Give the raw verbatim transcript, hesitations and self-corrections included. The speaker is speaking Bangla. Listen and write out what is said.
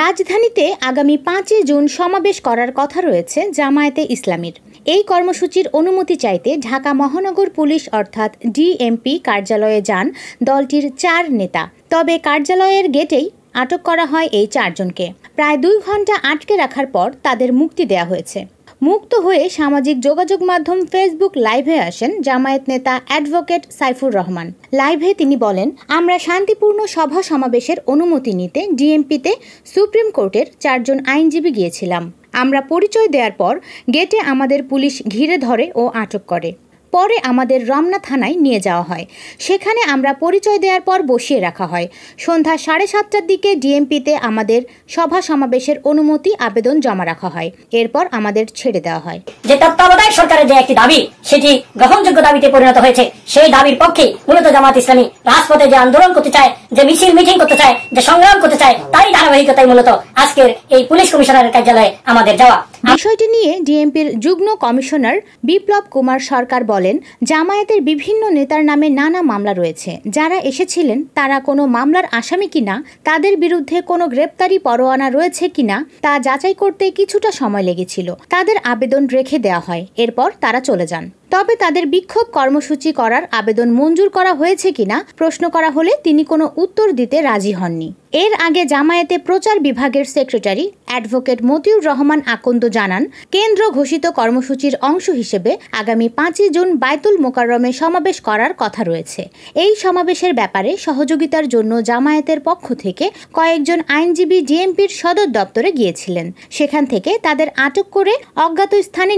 রাজধানীতে আগামী পাঁচই জুন সমাবেশ করার কথা রয়েছে জামায়াতে ইসলামীর। এই কর্মসূচির অনুমতি চাইতে ঢাকা মহানগর পুলিশ অর্থাৎ ডিএমপি কার্যালয়ে যান দলটির চার নেতা। তবে কার্যালয়ের গেটেই আটক করা হয় এই চারজনকে। প্রায় দুই ঘন্টা আটকে রাখার পর তাদের মুক্তি দেয়া হয়েছে। মুক্ত হয়ে সামাজিক যোগাযোগ মাধ্যম ফেসবুক লাইভে আসেন জামায়াত নেতা অ্যাডভোকেট সাইফুর রহমান। লাইভে তিনি বলেন, আমরা শান্তিপূর্ণ সভা সমাবেশের অনুমতি নিতে ডিএমপিতে সুপ্রিম কোর্টের চারজন আইনজীবী গিয়েছিলাম। আমরা পরিচয় দেওয়ার পর গেটে আমাদের পুলিশ ঘিরে ধরে ও আটক করে। পরে আমাদের রমনা থানায় নিয়ে যাওয়া হয়। সেখানে আমরা পরিচয় দেওয়ার পর বসিয়ে রাখা হয়। সন্ধ্যা সাড়ে সাতটার দিকে ডিএমপিতে আমাদের সভা সমাবেশের অনুমতি আবেদন জমা রাখা হয়। এরপর আমাদের ছেড়ে দেওয়া হয়। যে তত্ত্বাবধায়ক সরকারের যে একটি দাবি, সেটি গ্রহণযোগ্য দাবিতে পরিণত হয়েছে। সেই দাবির পক্ষে মূলত জামায়াত ইসলামী রাজপথে যে আন্দোলন করতে চায়, যে মিছিল মিটিং করতে চায়, যে সংগ্রাম করতে চায়, তারই ধারাবাহিকতায় মূলত আজকের এই পুলিশ কমিশনারের কার্যালয়ে আমাদের যাওয়া। বিষয়টি নিয়ে ডিএমপির যুগ্ম কমিশনার বিপ্লব কুমার সরকার বলেন, জামায়াতের বিভিন্ন নেতার নামে নানা মামলা রয়েছে। যারা এসেছিলেন তারা কোনো মামলার আসামি কিনা, তাদের বিরুদ্ধে কোনো গ্রেপ্তারি পরোয়ানা রয়েছে কিনা তা যাচাই করতে কিছুটা সময় লেগেছিল। তাদের আবেদন রেখে দেওয়া হয়, এরপর তারা চলে যান। তবে তাদের বিক্ষোভ কর্মসূচি করার আবেদন মঞ্জুর করা হয়েছে কিনা প্রশ্ন করা হলে তিনি কোনো উত্তর দিতে রাজি হননি। এর আগে জামায়াতে প্রচার বিভাগের সেক্রেটারি অ্যাডভোকেট মতিউর রহমান আকন্দ জানান, কেন্দ্র ঘোষিত কর্মসূচির অংশ হিসেবে আগামী পাঁচই জুন বায়তুল মোকাররমে সমাবেশ করার কথা রয়েছে। এই সমাবেশের ব্যাপারে সহযোগিতার জন্য জামায়াতের পক্ষ থেকে কয়েকজন আইনজীবী ডিএমপির সদর দপ্তরে গিয়েছিলেন। সেখান থেকে তাদের আটক করে অজ্ঞাত স্থানে